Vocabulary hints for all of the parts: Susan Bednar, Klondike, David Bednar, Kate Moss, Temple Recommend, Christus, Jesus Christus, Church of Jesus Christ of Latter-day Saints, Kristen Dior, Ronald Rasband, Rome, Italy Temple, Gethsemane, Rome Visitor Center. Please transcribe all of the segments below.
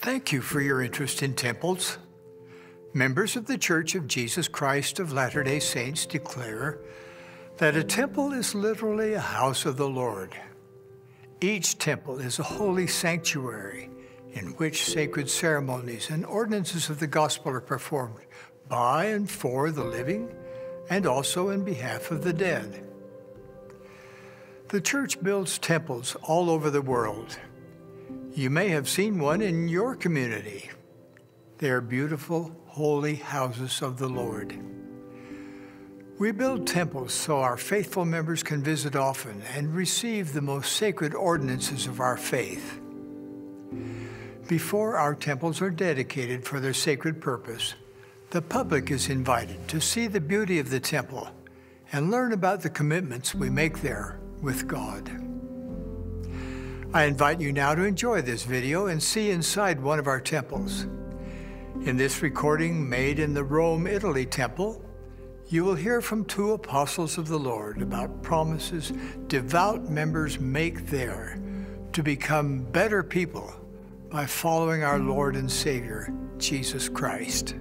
Thank you for your interest in temples. Members of the Church of Jesus Christ of Latter-day Saints declare that a temple is literally a house of the Lord. Each temple is a holy sanctuary in which sacred ceremonies and ordinances of the gospel are performed by and for the living and also in behalf of the dead. The church builds temples all over the world. You may have seen one in your community. They are beautiful, holy houses of the Lord. We build temples so our faithful members can visit often and receive the most sacred ordinances of our faith. Before our temples are dedicated for their sacred purpose, the public is invited to see the beauty of the temple and learn about the commitments we make there with God. I invite you now to enjoy this video and see inside one of our temples. In this recording made in the Rome, Italy Temple, you will hear from two apostles of the Lord about promises devout members make there to become better people by following our Lord and Savior, Jesus Christ.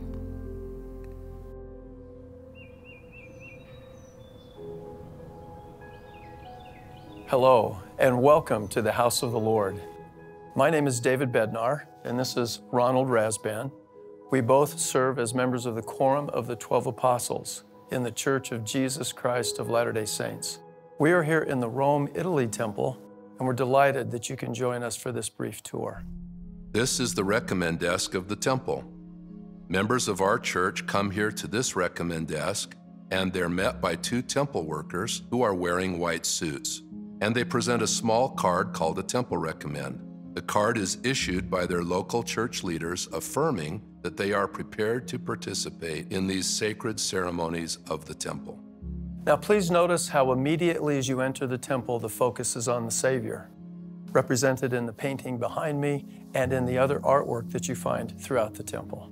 Hello, and welcome to the House of the Lord. My name is David Bednar, and this is Ronald Rasband. We both serve as members of the Quorum of the 12 Apostles in the Church of Jesus Christ of Latter-day Saints. We are here in the Rome, Italy Temple, and we're delighted that you can join us for this brief tour. This is the recommend desk of the temple. Members of our church come here to this recommend desk, and they're met by two temple workers who are wearing white suits, and they present a small card called a Temple Recommend. The card is issued by their local church leaders affirming that they are prepared to participate in these sacred ceremonies of the temple. Now please notice how immediately as you enter the temple, the focus is on the Savior, represented in the painting behind me and in the other artwork that you find throughout the temple.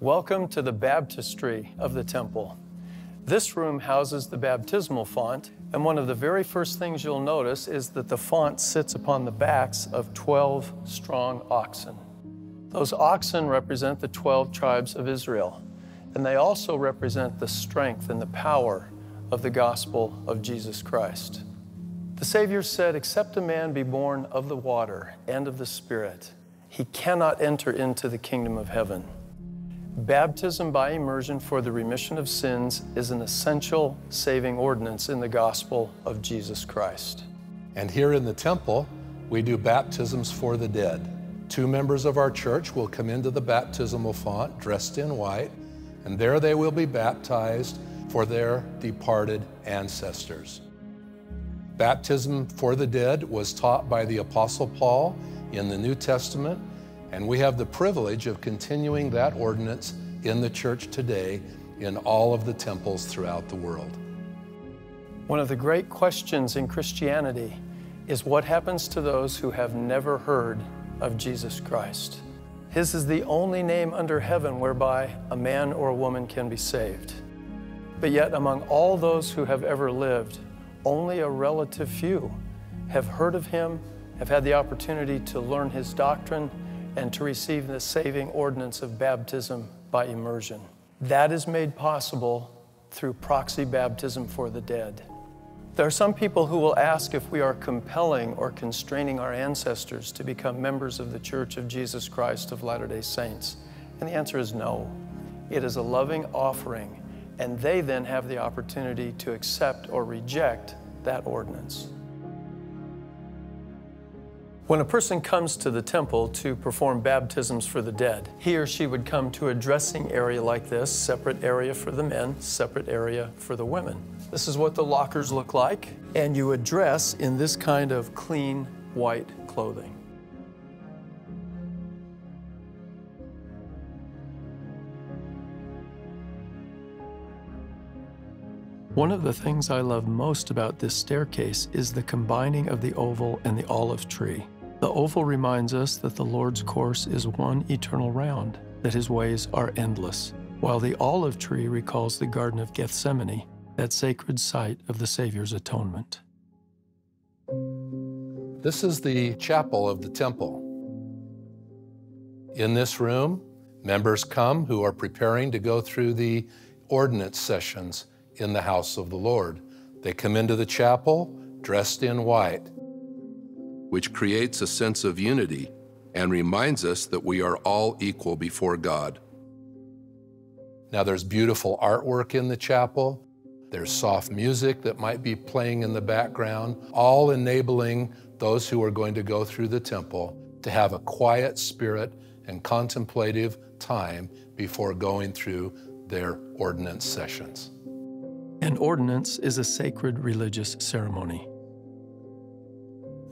Welcome to the baptistry of the temple. This room houses the baptismal font, and one of the very first things you'll notice is that the font sits upon the backs of 12 strong oxen. Those oxen represent the 12 tribes of Israel, and they also represent the strength and the power of the gospel of Jesus Christ. The Savior said, "Except a man be born of the water and of the Spirit, he cannot enter into the kingdom of heaven." Baptism by immersion for the remission of sins is an essential saving ordinance in the gospel of Jesus Christ. And here in the temple, we do baptisms for the dead. Two members of our church will come into the baptismal font dressed in white, and there they will be baptized for their departed ancestors. Baptism for the dead was taught by the Apostle Paul in the New Testament, and we have the privilege of continuing that ordinance in the church today in all of the temples throughout the world. One of the great questions in Christianity is what happens to those who have never heard of Jesus Christ. His is the only name under heaven whereby a man or a woman can be saved. But yet among all those who have ever lived, only a relative few have heard of him, have had the opportunity to learn his doctrine, and to receive the saving ordinance of baptism by immersion. That is made possible through proxy baptism for the dead. There are some people who will ask if we are compelling or constraining our ancestors to become members of the Church of Jesus Christ of Latter-day Saints. And the answer is no. It is a loving offering, and they then have the opportunity to accept or reject that ordinance. When a person comes to the temple to perform baptisms for the dead, he or she would come to a dressing area like this, separate area for the men, separate area for the women. This is what the lockers look like, and you would dress in this kind of clean white clothing. One of the things I love most about this staircase is the combining of the oval and the olive tree. The oval reminds us that the Lord's course is one eternal round, that his ways are endless, while the olive tree recalls the Garden of Gethsemane, that sacred site of the Savior's atonement. This is the chapel of the temple. In this room, members come who are preparing to go through the ordinance sessions in the house of the Lord. They come into the chapel dressed in white, which creates a sense of unity and reminds us that we are all equal before God. Now there's beautiful artwork in the chapel. There's soft music that might be playing in the background, all enabling those who are going to go through the temple to have a quiet spirit and contemplative time before going through their ordinance sessions. An ordinance is a sacred religious ceremony.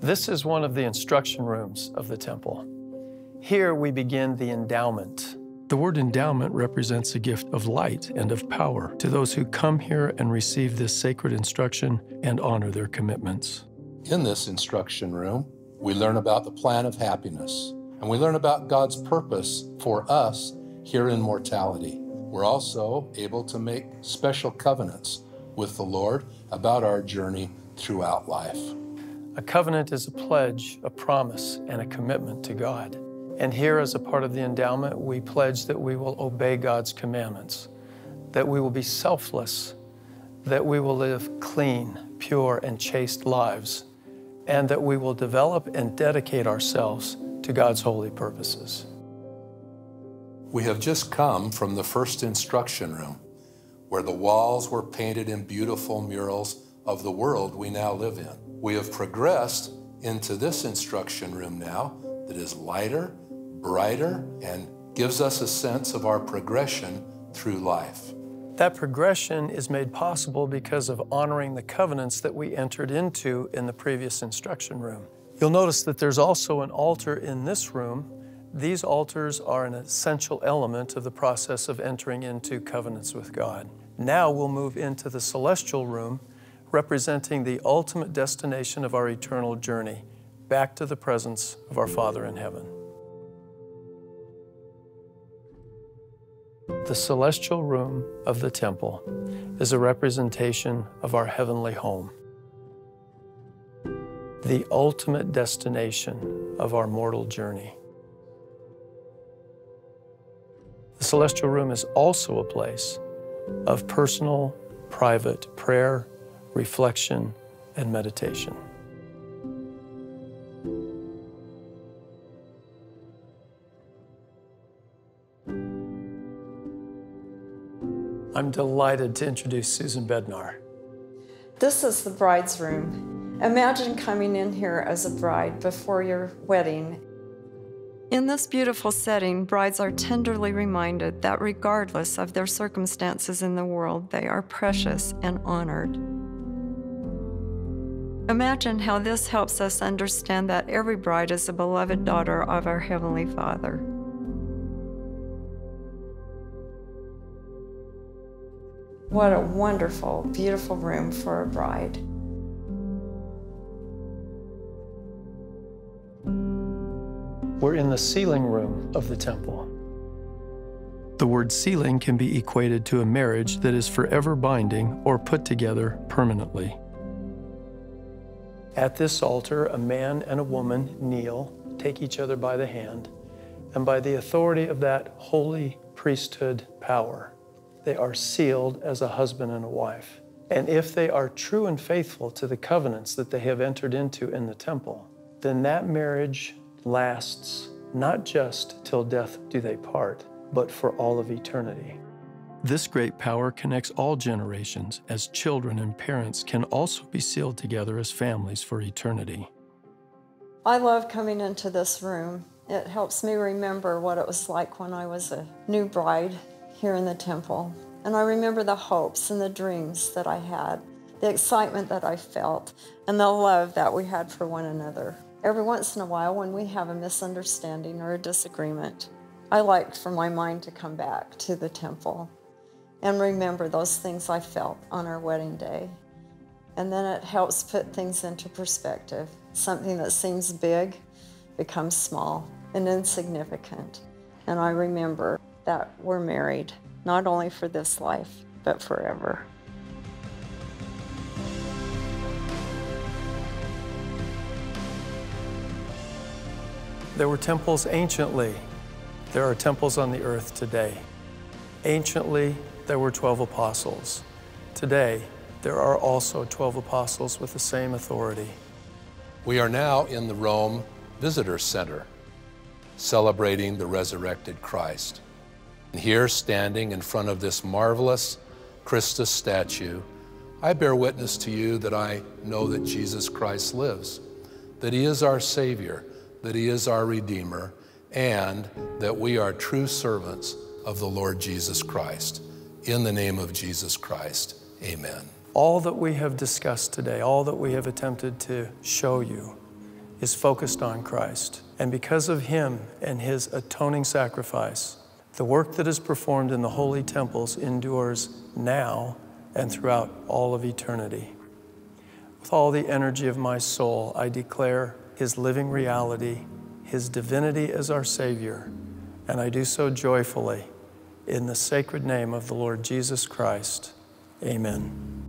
This is one of the instruction rooms of the temple. Here we begin the endowment. The word endowment represents a gift of light and of power to those who come here and receive this sacred instruction and honor their commitments. In this instruction room, we learn about the plan of happiness, and we learn about God's purpose for us here in mortality. We're also able to make special covenants with the Lord about our journey throughout life. A covenant is a pledge, a promise, and a commitment to God. And here, as a part of the endowment, we pledge that we will obey God's commandments, that we will be selfless, that we will live clean, pure, and chaste lives, and that we will develop and dedicate ourselves to God's holy purposes. We have just come from the first instruction room, where the walls were painted in beautiful murals of the world we now live in. We have progressed into this instruction room now that is lighter, brighter, and gives us a sense of our progression through life. That progression is made possible because of honoring the covenants that we entered into in the previous instruction room. You'll notice that there's also an altar in this room. These altars are an essential element of the process of entering into covenants with God. Now we'll move into the celestial room, representing the ultimate destination of our eternal journey, back to the presence of our Father in heaven. The celestial room of the temple is a representation of our heavenly home, the ultimate destination of our mortal journey. The celestial room is also a place of personal, private prayer, reflection, and meditation. I'm delighted to introduce Susan Bednar. This is the bride's room. Imagine coming in here as a bride before your wedding. In this beautiful setting, brides are tenderly reminded that regardless of their circumstances in the world, they are precious and honored. Imagine how this helps us understand that every bride is a beloved daughter of our Heavenly Father. What a wonderful, beautiful room for a bride. We're in the sealing room of the temple. The word sealing can be equated to a marriage that is forever binding or put together permanently. At this altar, a man and a woman kneel, take each other by the hand, and by the authority of that holy priesthood power, they are sealed as a husband and a wife. And if they are true and faithful to the covenants that they have entered into in the temple, then that marriage lasts not just till death do they part, but for all of eternity. This great power connects all generations, as children and parents can also be sealed together as families for eternity. I love coming into this room. It helps me remember what it was like when I was a new bride here in the temple. And I remember the hopes and the dreams that I had, the excitement that I felt, and the love that we had for one another. Every once in a while, when we have a misunderstanding or a disagreement, I like for my mind to come back to the temple and remember those things I felt on our wedding day. And then it helps put things into perspective. Something that seems big becomes small and insignificant. And I remember that we're married, not only for this life, but forever. There were temples anciently. There are temples on the earth today. Anciently, there were 12 apostles. Today, there are also 12 apostles with the same authority. We are now in the Rome Visitor Center, celebrating the resurrected Christ. And here, standing in front of this marvelous Christus statue, I bear witness to you that I know that Jesus Christ lives, that he is our Savior, that he is our Redeemer, and that we are true servants of the Lord Jesus Christ. In the name of Jesus Christ, amen. All that we have discussed today, all that we have attempted to show you is focused on Christ. And because of him and his atoning sacrifice, the work that is performed in the holy temples endures now and throughout all of eternity. With all the energy of my soul, I declare his living reality, his divinity as our Savior, and I do so joyfully in the sacred name of the Lord Jesus Christ. Amen.